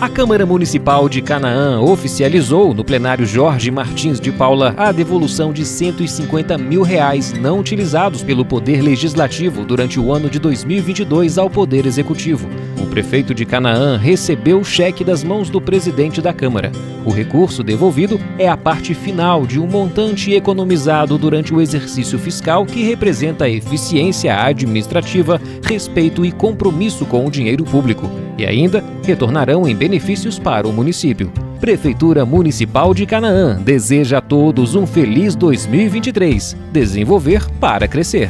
A Câmara Municipal de Canaã oficializou no plenário Jorge Martins de Paula a devolução de R$ 150 mil não utilizados pelo Poder Legislativo durante o ano de 2022 ao Poder Executivo. O prefeito de Canaã recebeu o cheque das mãos do presidente da Câmara. O recurso devolvido é a parte final de um montante economizado durante o exercício fiscal que representa eficiência administrativa, respeito e compromisso com o dinheiro público, e ainda retornarão em benefícios para o município. Prefeitura Municipal de Canaã deseja a todos um feliz 2023. Desenvolver para crescer.